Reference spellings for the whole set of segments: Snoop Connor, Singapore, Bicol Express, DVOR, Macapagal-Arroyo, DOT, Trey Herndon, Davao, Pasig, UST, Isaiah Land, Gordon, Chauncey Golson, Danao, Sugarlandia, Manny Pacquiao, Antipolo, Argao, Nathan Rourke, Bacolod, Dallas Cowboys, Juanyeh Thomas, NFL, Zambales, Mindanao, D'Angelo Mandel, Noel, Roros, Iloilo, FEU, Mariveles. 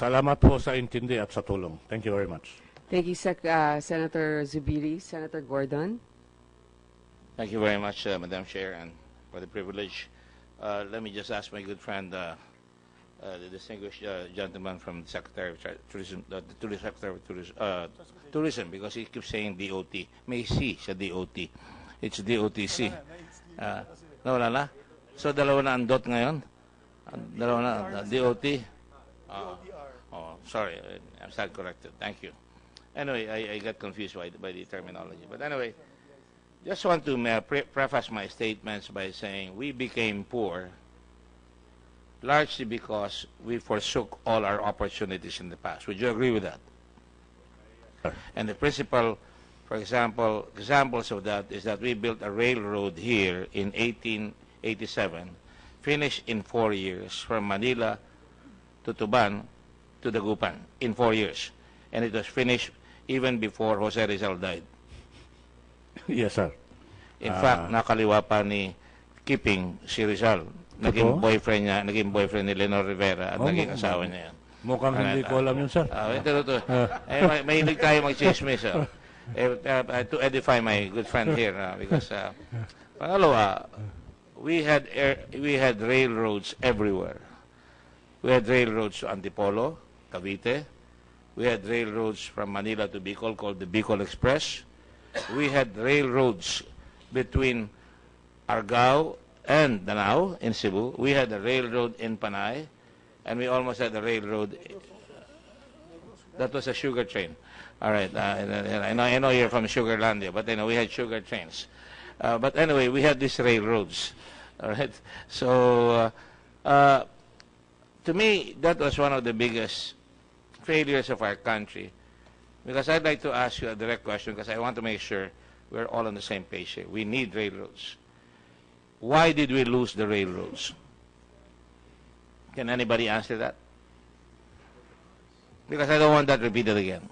Salamat po sa intindi at sa tulong. Thank you very much. Thank you, Senator Zubiri. Senator Gordon. Thank you very much, Madam Chair, and for the privilege. Let me just ask my good friend, the distinguished gentleman from the Secretary of Tourism, Tourism, because he keeps saying DOT. May C sa DOT. It's DOTC. Nawala na? So, dalawa na ang DOT ngayon? Dalawa na, DOT? Sorry, I'm sad corrected. Thank you. Anyway, I got confused by the terminology. But anyway, just want to preface my statements by saying we became poor largely because we forsook all our opportunities in the past. Would you agree with that? And the principal, for example, examples of that is that we built a railroad here in 1887, finished in 4 years from Manila to Tuban to Dagupan in 4 years. And it was finished even before Jose Rizal died. Yes, sir. In fact, nakaliwa pa ni Kiping si Rizal. Naging boyfriend niya, naging boyfriend ni Lenore Rivera at naging asawa niya yan. Mukhang hindi ko alam yun, sir. Mahilig tayo mag-chismis, sir. To edify my good friend here, because pangalawa, we had railroads everywhere. We had railroads to Antipolo, Cavite. We had railroads from Manila to Bicol called the Bicol Express. We had railroads between Argao and Danao in Cebu. We had a railroad in Panay, and we almost had a railroad. That was a sugar train. All right, I know you're from Sugarlandia, but we had sugar trains. But anyway, we had these railroads. All right, so to me, that was one of the biggest failures of our country. Because I'd like to ask you a direct question because I want to make sure we're all on the same page here. We need railroads. Why did we lose the railroads? Can anybody answer that? Because I don't want that repeated again.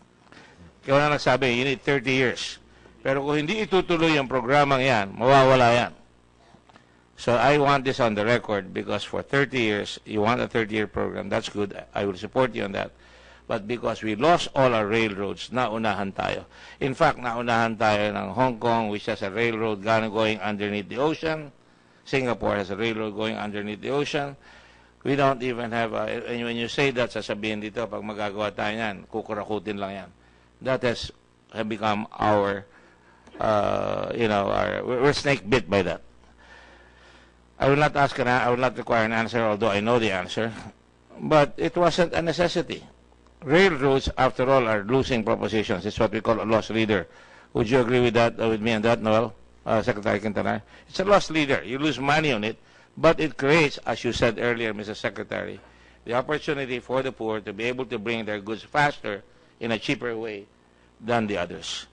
Kaya wala nagsabi, you need 30 years. Pero kung hindi itutuloy yung programang yan, mawawala yan. So I want this on the record because for 30 years, you want a 30-year program. That's good. I will support you on that. But because we lost all our railroads, naunahan tayo. In fact, naunahan tayo ng Hong Kong, which has a railroad going underneath the ocean. Singapore has a railroad going underneath the ocean. We don't even have a... And when you say that, sasabihin dito, pag magagawa tayo yan, kukurakutin lang yan. That has become our, we're snake bit by that. I will not require an answer, although I know the answer. But it wasn't a necessity. Railroads, after all, are losing propositions. It's what we call a lost leader. Would you agree with that, with me on that, Noel, Secretary Quintanar? It's a lost leader. You lose money on it, but it creates, as you said earlier, Mr. Secretary, the opportunity for the poor to be able to bring their goods faster in a cheaper way than the others.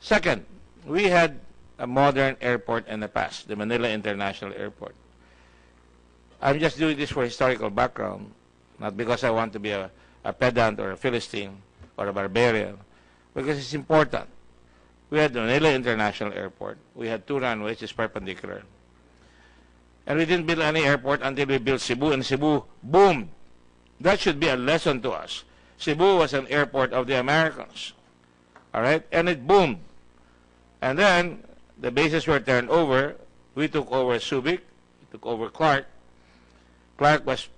Second, we had a modern airport in the past, the Manila International Airport. I'm just doing this for historical background, not because I want to be a pedant or a Philistine or a barbarian, because it's important. We had the Manila International Airport. We had 2 runways, it's perpendicular. And we didn't build any airport until we built Cebu, and Cebu boomed. That should be a lesson to us. Cebu was an airport of the Americans, all right? And it boomed. And then the bases were turned over. We took over Subic, we took over Clark. Clark was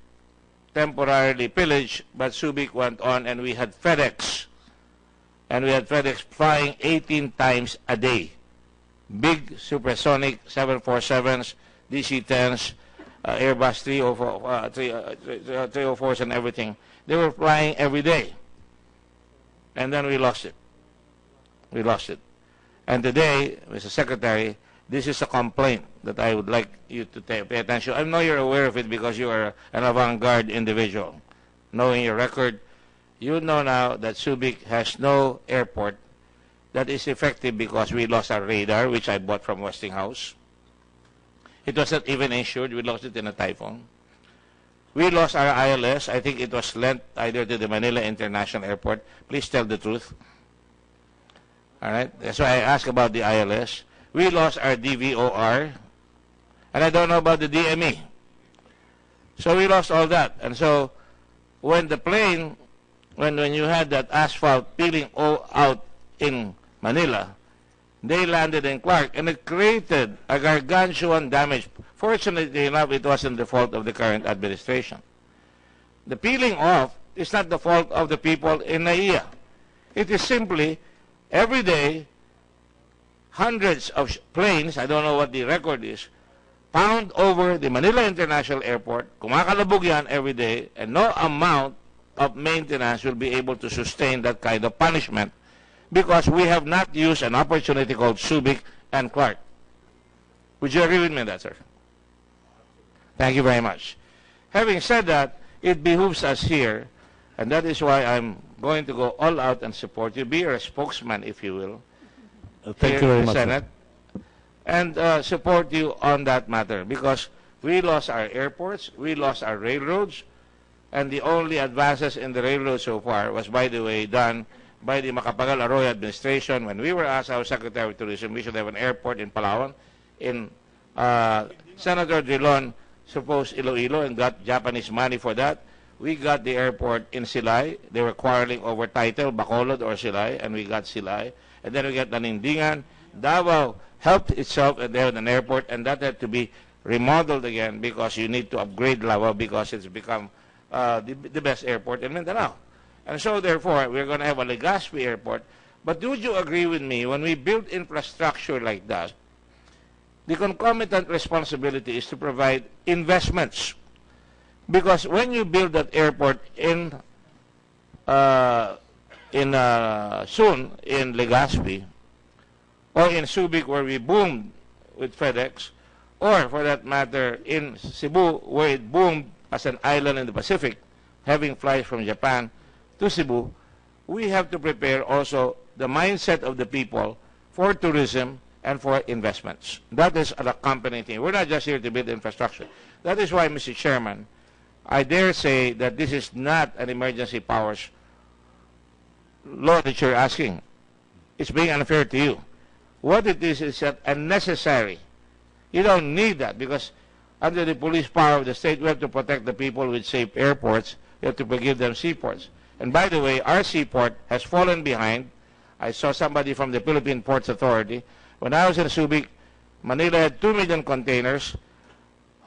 temporarily pillaged, but Subic went on, and we had FedEx. And we had FedEx flying 18 times a day. Big supersonic 747s, DC-10s, Airbus 304s and everything. They were flying every day. And then we lost it. We lost it. And today, Mr. Secretary, this is a complaint that I would like you to pay attention. I know you're aware of it because you are an avant-garde individual. Knowing your record, you know now that Subic has no airport that is effective because we lost our radar, which I bought from Westinghouse. It wasn't even insured. We lost it in a typhoon. We lost our ILS. I think it was lent either to the Manila International Airport. Please tell the truth. All right? That's why I asked about the ILS. We lost our DVOR, and I don't know about the DME. So we lost all that. And so when the plane when you had that asphalt peeling all out in Manila, they landed in Clark, and it created a gargantuan damage. Fortunately enough, it wasn't the fault of the current administration. The peeling off is not the fault of the people in NAIA. It is simply, every day, hundreds of planes, I don't know what the record is, pound over the Manila International Airport, kumakalabog yan every day, and no amount of maintenance will be able to sustain that kind of punishment because we have not used an opportunity called Subic and Clark. Would you agree with me on that, sir? Thank you very much. Having said that, it behooves us here, and that is why I'm going to go all out and support you. Be a spokesman, if you will. Thank you very much, Senate, and support you on that matter, because we lost our airports, we lost our railroads, and the only advances in the railroad so far was, by the way, done by the Macapagal-Arroyo administration. When we were asked, our Secretary of Tourism, we should have an airport in Palawan, in Senator Drilon supposed Iloilo, and got Japanese money for that. We got the airport in Silay. They were quarreling over title, Bacolod or Silay, and we got Silay. And then we got Nanindigan. Davao helped itself, and they had an airport, and that had to be remodeled again because you need to upgrade Davao because it's become the best airport in Mindanao. And so, therefore, we're going to have a Legazpi airport. But do you agree with me, when we build infrastructure like that, the concomitant responsibility is to provide investments? Because when you build that airport soon in Legazpi, or in Subic where we boomed with FedEx, or for that matter in Cebu where it boomed as an island in the Pacific, having flights from Japan to Cebu, we have to prepare also the mindset of the people for tourism and for investments. That is an accompanying thing. We're not just here to build infrastructure. That is why, Mr. Chairman, I dare say that this is not an emergency powers law that you're asking. It's being unfair to you. What it is that unnecessary. You don't need that, because under the police power of the state, we have to protect the people with safe airports. We have to give them seaports. And by the way, our seaport has fallen behind. I saw somebody from the Philippine Ports Authority. When I was in Subic, Manila had 2 million containers.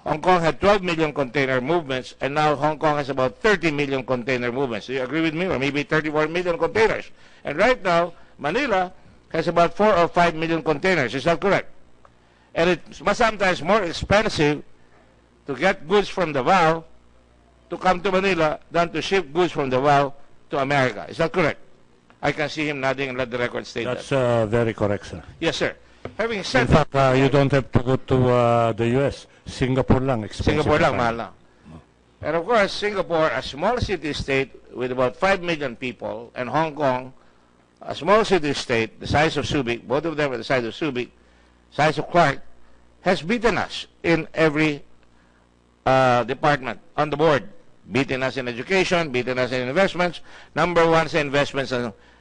Hong Kong had 12 million container movements, and now Hong Kong has about 30 million container movements. Do you agree with me? Or maybe 34 million containers. And right now, Manila has about 4 or 5 million containers. Is that correct? And it's sometimes more expensive to get goods from Davao to come to Manila than to ship goods from Davao to America. Is that correct? I can see him nodding and let the record state that. That's very correct, sir. Yes, sir. Having said that, you don't have to go to the U.S. Singapore lang. Singapore lang, mahal lang. And of course, Singapore, a small city state with about 5 million people, and Hong Kong, a small city state, the size of Subic, both of them are the size of Subic, size of Clark, has beaten us in every department on the board. Beaten us in education, beaten us in investments. Number one sa investments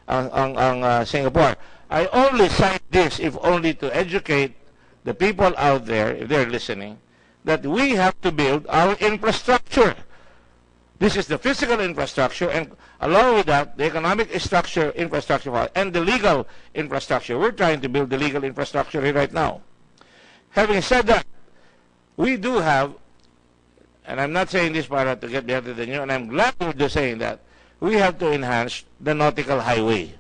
on Singapore. I only cite this if only to educate the people out there, if they're listening, that we have to build our infrastructure. This is the physical infrastructure, and along with that, the economic infrastructure, and the legal infrastructure. We're trying to build the legal infrastructure right now. Having said that, we do have, and I'm not saying this para to get better than you, and I'm glad you're saying that, we have to enhance the nautical highway.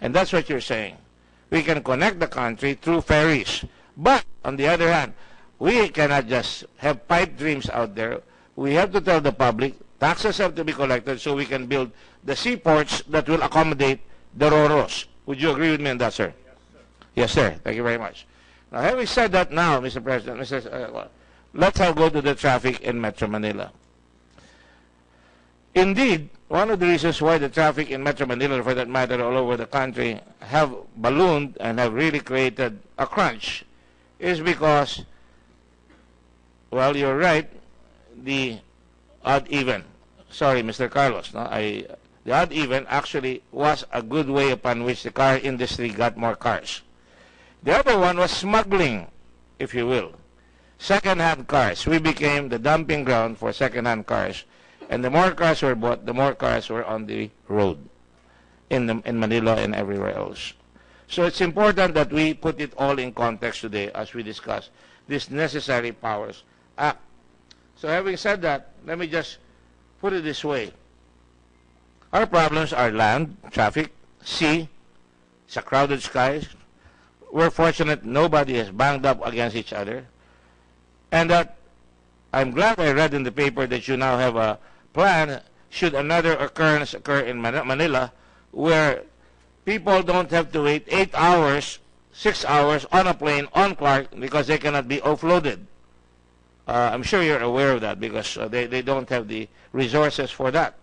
And that's what you're saying. We can connect the country through ferries. But, on the other hand, we cannot just have pipe dreams out there. We have to tell the public, taxes have to be collected so we can build the seaports that will accommodate the Roros. Would you agree with me on that, sir? Yes, sir. Yes, sir. Thank you very much. Now, having said that now, Mr. President, let's go to the traffic in Metro Manila. Indeed, one of the reasons why the traffic in Metro Manila, for that matter all over the country, have ballooned and have really created a crunch is because, well, you're right, the odd-even. Sorry, Mr. Carlos. No, the odd-even actually was a good way upon which the car industry got more cars. The other one was smuggling, if you will. Second-hand cars. We became the dumping ground for second-hand cars. And the more cars were bought, the more cars were on the road in Manila and everywhere else. So it's important that we put it all in context today as we discuss this Necessary Powers Act. So having said that, let me just put it this way. Our problems are land, traffic, sea, it's a crowded sky. We're fortunate nobody has banged up against each other. And that I'm glad I read in the paper that you now have a plan should another occurrence occur in Manila where people don't have to wait 8 hours, 6 hours on a plane on Clark because they cannot be offloaded. I'm sure you're aware of that because they don't have the resources for that.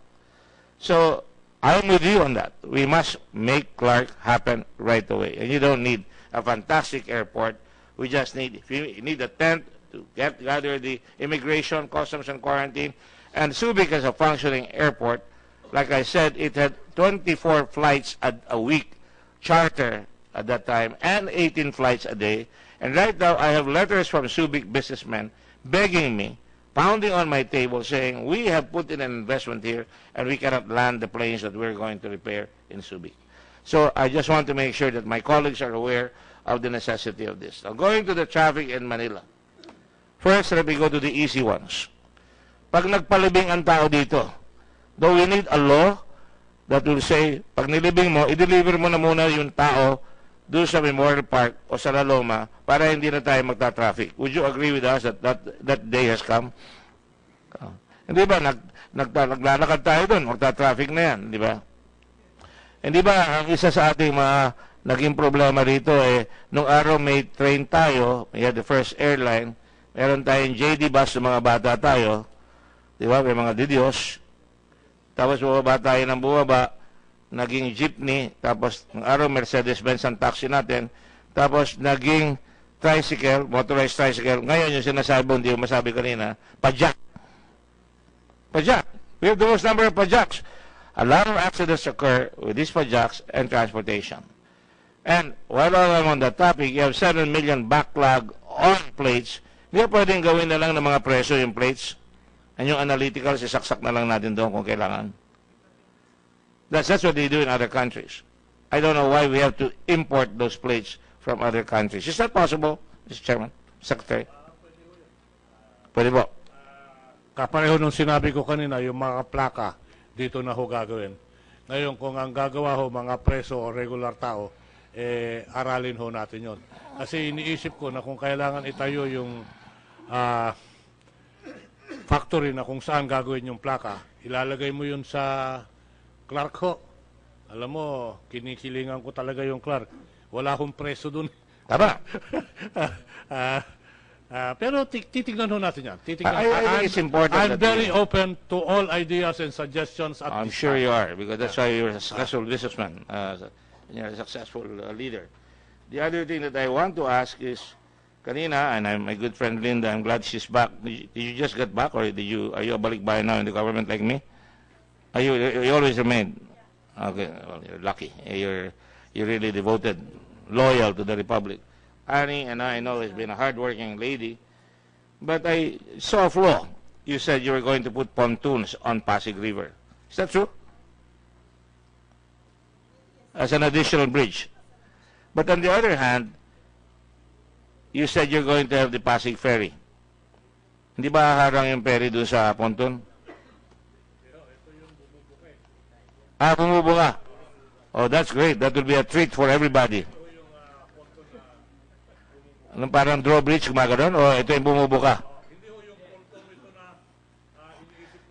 So I'm with you on that. We must make Clark happen right away. And you don't need a fantastic airport. We just need, if you need a tent, to gather the immigration, customs, and quarantine. And Subic is a functioning airport. Like I said, it had 24 flights a week, charter at that time, and 18 flights a day. And right now, I have letters from Subic businessmen begging me, pounding on my table, saying, we have put in an investment here, and we cannot land the planes that we're going to repair in Subic. So I just want to make sure that my colleagues are aware of the necessity of this. Now, going to the traffic in Manila. First, let me go to the easy ones. Pag nagpalibing ang tao dito, though we need a law that will say, pag nilibing mo, i-deliver mo na muna yung tao doon sa Memorial Park o sa La Loma para hindi na tayo magta-traffic. Would you agree with us that that day has come? Hindi ba? Naglalakad tayo doon, magta-traffic na yan, di ba? Hindi ba, ang isa sa ating mga naging problema rito, nung araw may train tayo, we had the first airline, meron tayong JD bus ng mga bata tayo. Di ba? May mga didios. Tapos bubaba tayo ng bubaba. Naging jeepney. Tapos ng araw, Mercedes-Benz ang taxi natin. Tapos naging tricycle, motorized tricycle. Ngayon yung sinasabi, hindi yung masabi kanina, pajak. Pajak. We have the most number of pajaks. A lot of accidents occur with these pajaks and transportation. And while I'm on that topic, you have 7 million backlog on plates. Hindi pwedeng gawin na lang ng mga preso yung plates. And yung analytical, sisaksak na lang natin doon kung kailangan. That's what they do in other countries. I don't know why we have to import those plates from other countries. Is that possible, Mr. Chairman? Secretary? Pwede po. Kapareho nung sinabi ko kanina, yung mga plaka, dito na ho gagawin. Ngayon, kung ang gagawa ho mga preso o regular tao, aralin ho natin yon. Kasi iniisip ko na kung kailangan itayo yung factory na kung saan gagawin yung plaka, ilalagay mo yun sa Clark ho. Alam mo, kinikilingan ko talaga yung Clark. Wala akong preso dun. Tama. Pero titignan ho natin yan. I'm very open to all ideas and suggestions. I'm sure you are, because that's why you're a successful businessman, a successful leader. The other thing that I want to ask is, kanina, and my good friend Linda, I'm glad she's back. Did you just get back, or are you a balikbayan now in the government like me? Are you always remained? Okay, well, you're lucky. You're really devoted, loyal to the Republic. Annie, and I know, has been a hardworking lady, but I saw a flaw. You said you were going to put pontoons on Pasig River. Is that true? As an additional bridge. But on the other hand, you said you're going to have the Pasig Ferry. Hindi ba haharang yung ferry doon sa ponton? Ah, bumubuka. Oh, that's great. That will be a treat for everybody. Anong parang drawbridge, kumagano'n? O ito yung bumubuka?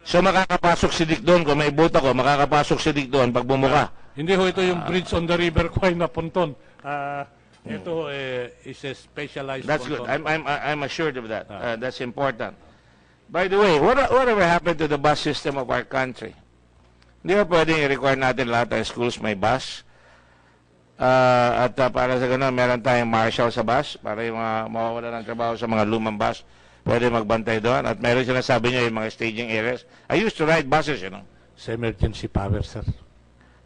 So makakapasok si Dick doon, kung may boat ako, makakapasok si Dick doon pag bumuka. Hindi ho ito yung bridge on the river Kwai na ponton. Ito is a specialized ponton. That's good. I'm assured of that. That's important. By the way, whatever happened to the bus system of our country? Hindi ba pwedeng i-require natin lahat ng schools may bus? At para sa ganun, meron tayong marshal sa bus para yung mga mawawala ng trabaho sa mga lumang bus. Pwede magbantay doon. At meron sinasabi niyo yung mga staging areas. I used to ride buses, you know. Sa emergency power, sir.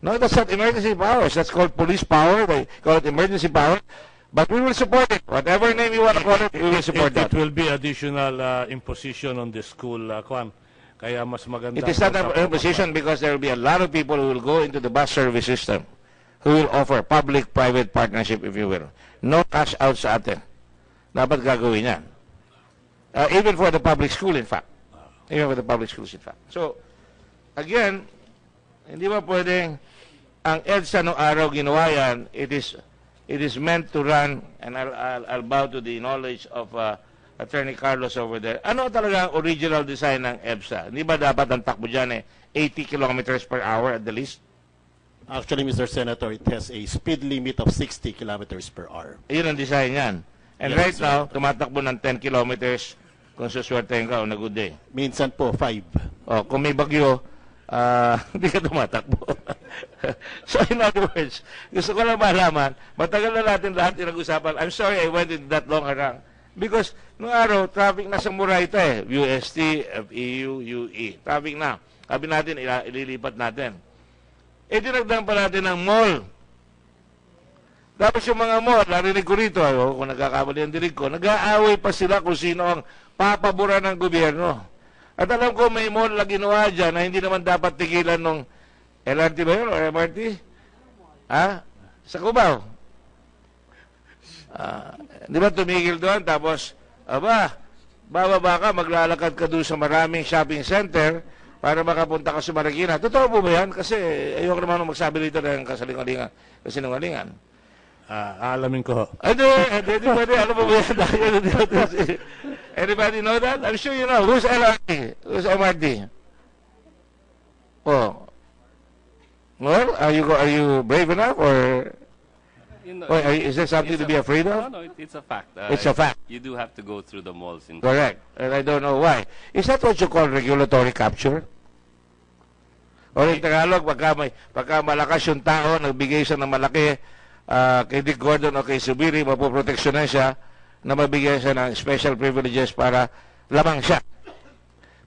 No, that's not emergency powers. That's called police power. They call it emergency power. But we will support it. Whatever name you want to call it, we will support that. It will be additional imposition on the school Kaya mas maganda. It is not a position because there will be a lot of people who will go into the bus service system who will offer public-private partnership, if you will. No cash out sa atin. Dapat gagawin yan. Even for the public school, in fact. Even for the public schools, in fact. So, again, hindi ba pwedeng ang EDSA noong araw ginawa yan, it is meant to run, and I'll bow to the knowledge of Attorney Carlos over there. Ano talaga ang original design ng EDSA? Hindi ba dapat ang takbo dyan 80 kilometers per hour at the least? Actually, Mr. Senator, it has a speed limit of 60 kilometers per hour. Yun ang design yan. And yes, right now, tumatakbo ng 10 kilometers kung suswertein ka on a good day. Minsan po, 5. Oh, kung may bagyo, hindi ka tumatakbo. So in other words, gusto ko lang malaman, matagal na natin lahat yung nag-usapan. I'm sorry I went into that long around. Because, nung araw, traffic na sa mura ito eh. UST, FEU, UE. Traffic na. Sabi natin, ililipat natin. Eh, dinagdagan pa natin ng mall. Tapos yung mga mall, narinig ko rito, kung nagkakamali ang dinig ko, nag-aaway pa sila kung sino ang papabura ng gobyerno. At alam ko, may mall na ginawa dyan na hindi naman dapat tigilan ng LRT ba yun o MRT? Ha? Sa Cubao. Di ba tumigil doon tapos aba, bababa ka, maglalakad ka doon sa maraming shopping center para makapunta ka sa Marikina. Totoo po ba yan? Kasi ayoko naman magsabi dito ng kasalingalingan, kasinungalingan. Alamin ko. Pwede, alam mo ba yan? Anybody know that? I'm sure you know. Who's LRT? Who's MRT? Oh. Well, are you brave enough or... You know, is there something to be afraid of? No, it's a fact. It's a fact. You do have to go through the malls. Correct. And I don't know why. Is that what you call regulatory capture? Or in Tagalog, pagka malakas yung tao, nagbigay siya ng malaki, kay Dick Gordon o kay Zubiri, mapoproteksyonan siya na mabigyan siya ng special privileges para lamang siya.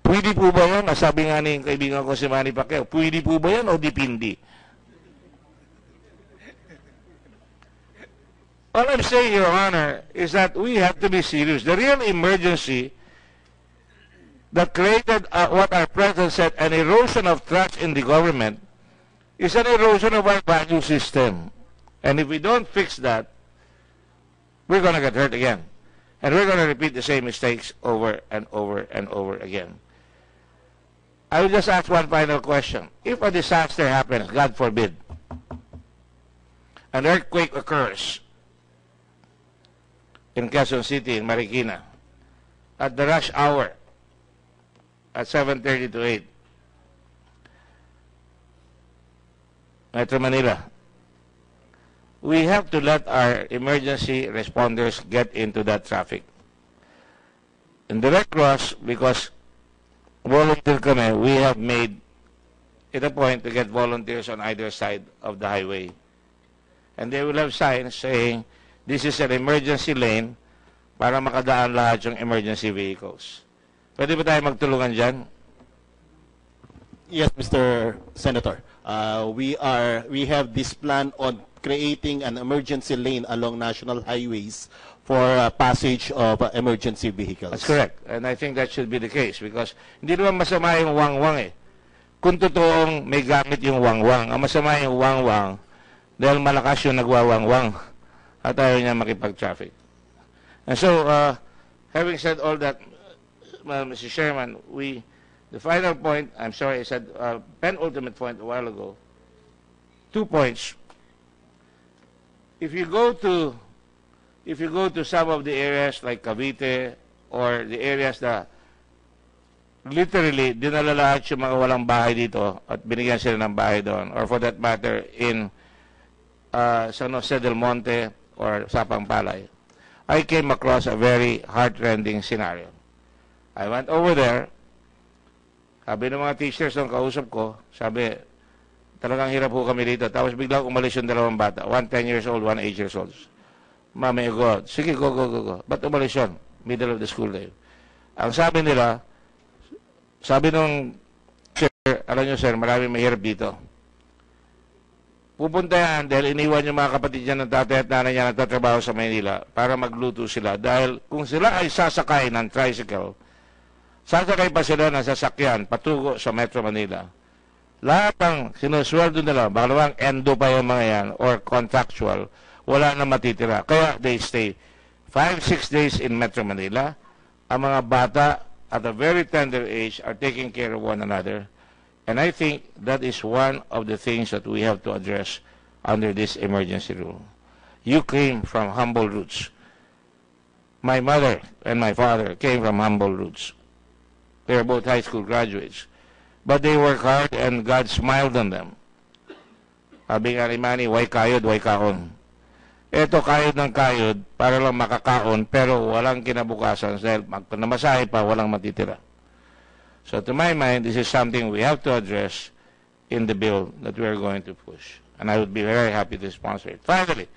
Pwede po ba yan? Nasabi nga ni kaibigan ko si Manny Pacquiao, pwede po ba yan o dipindi? All I'm saying, Your Honor, is that we have to be serious. The real emergency that created what our president said, an erosion of trust in the government, is an erosion of our value system. And if we don't fix that, we're going to get hurt again. And we're going to repeat the same mistakes over and over and over again. I will just ask one final question. If a disaster happens, God forbid, an earthquake occurs, in Quezon City, in Marikina, at the rush hour at 7:30 to 8. Metro Manila. We have to let our emergency responders get into that traffic. In the Red Cross, because volunteer kami, we have made it a point to get volunteers on either side of the highway. And they will have signs saying, this is an emergency lane para makadaan lahat yung emergency vehicles. Pwede ba tayo magtulungan dyan? Yes, Mr. Senator. We have this plan on creating an emergency lane along national highways for passage of emergency vehicles. That's correct. And I think that should be the case because hindi naman masama yung wangwang eh. Kung totoong may gamit yung wangwang, ang masama yung wangwang dahil malakas yung nagwawangwang. At ayaw niya makipag-traffic. And so, having said all that, Mr. Chairman, the final point, I'm sorry, I said penultimate point a while ago, 2 points. If you go to some of the areas like Cavite or the areas that literally dinala lahat yung mga walang bahay dito at binigyan sila ng bahay doon, or for that matter, in San Jose del Monte, or Sapang Palay, I came across a very heartrending scenario. I went over there, sabi ng mga teachers ng kausap ko, sabi, talagang hirap po kami dito. Tapos biglang umalis yung dalawang bata, one 10 years old, one 8 years old. Mami, God, sige, go. Ba't umalis yun? Middle of the school day. Ang sabi nila, sabi nung sir, alam nyo sir, maraming mahirap dito. Pupunta yan dahil iniwan yung mga kapatid niya ng tatay at nanay niya nagtatrabaho sa Manila para magluto sila. Dahil kung sila ay sasakay ng tricycle, Sasakay pa sila ng sasakyan patungo sa Metro Manila. Lahat ang sinuswerdo nila, baka endo pa yung mga yan or contractual, wala na matitira. Kaya they stay 5-6 days in Metro Manila. Ang mga bata at a very tender age are taking care of one another. And I think that is one of the things that we have to address under this emergency rule. You came from humble roots. My mother and my father came from humble roots. They were both high school graduates. But they worked hard and God smiled on them. Sabi nga Rimani, way kayod, way kaon. Eto kayod ng kayod para lang makakaon pero walang kinabukasan dahil magpanamasahe pa, walang matitira. So to my mind, this is something we have to address in the bill that we are going to push. And I would be very happy to sponsor it. Finally,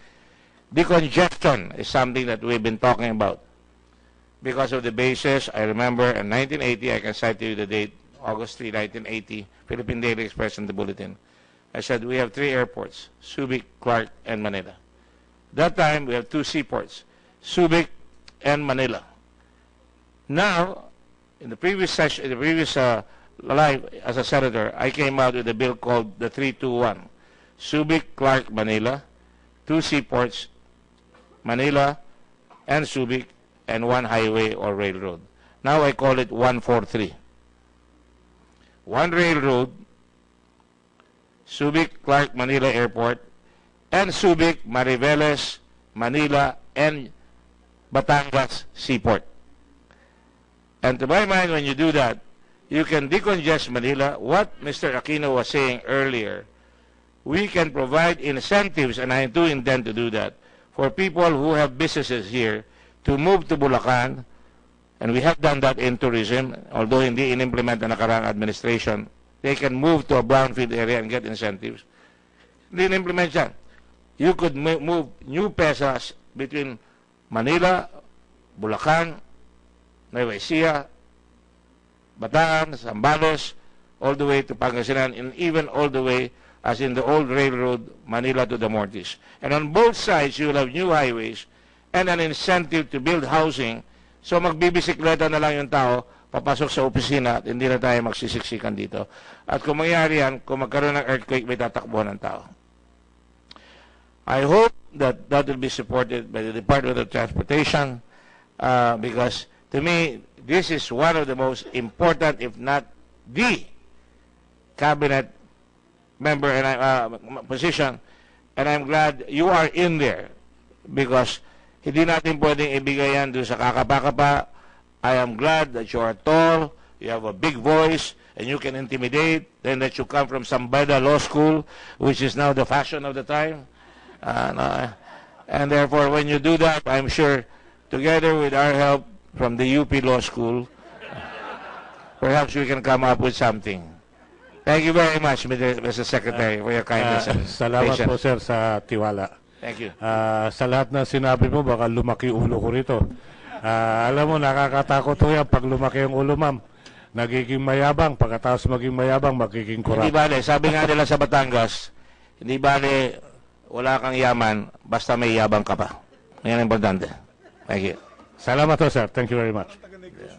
decongestion is something that we've been talking about. Because of the basis, I remember in 1980, I can cite to you the date, August 3, 1980, Philippine Daily Express in the bulletin. I said, we have three airports, Subic, Clark, and Manila. That time, we have two seaports, Subic and Manila. Now, in the previous session, in the previous life as a senator, I came out with a bill called the 321. Subic, Clark, Manila, two seaports, Manila and Subic, and one highway or railroad. Now I call it 143. One railroad, Subic, Clark, Manila Airport, and Subic, Mariveles, Manila, and Batangas Seaport. And to my mind, when you do that, you can decongest Manila. What Mr. Aquino was saying earlier, we can provide incentives, and I do intend to do that, for people who have businesses here to move to Bulacan, and we have done that in tourism, although hindi in-implement na nakarang administration, they can move to a brownfield area and get incentives. Hindi in-implement yan. You could move new pesos between Manila, Bulacan, Nueva Ecija, Batangas, Zambales, all the way to Pangasinan, and even all the way as in the old railroad, Manila to the Mortis. And on both sides, you'll have new highways and an incentive to build housing. So magbibisikleta na lang yung tao, papasok sa opisina at hindi na tayo magsisiksikan dito. At kung mangyari yan, kung magkaroon ng earthquake, may tatakbuhan ng tao. I hope that that will be supported by the Department of Transportation because to me, this is one of the most important, if not the cabinet member and position, and I'm glad you are in there because hindi natin pwedeng ibigay yan doon sa kakapakapa. I am glad that you are tall, you have a big voice, and you can intimidate, and that you come from Sambada Law School, which is now the fashion of the time. And therefore, when you do that, I'm sure, together with our help from the UP Law School, perhaps we can come up with something. Thank you very much, Mr. Secretary, for your kindness. Salamat po, sir, sa tiwala. Thank you. Sa lahat na sinabi mo, baka lumaki ulo ko rito. Alam mo, nakakatakot ko yan pag lumaki yung ulo, ma'am. Nagiging mayabang, pagkatapos maging mayabang, magiging kurap. Hindi bale, sabi nga nila sa Batangas, hindi bale, wala kang yaman, basta may yabang ka pa. Yan ang importante. Thank you. Salamat po, sir. Thank you very much.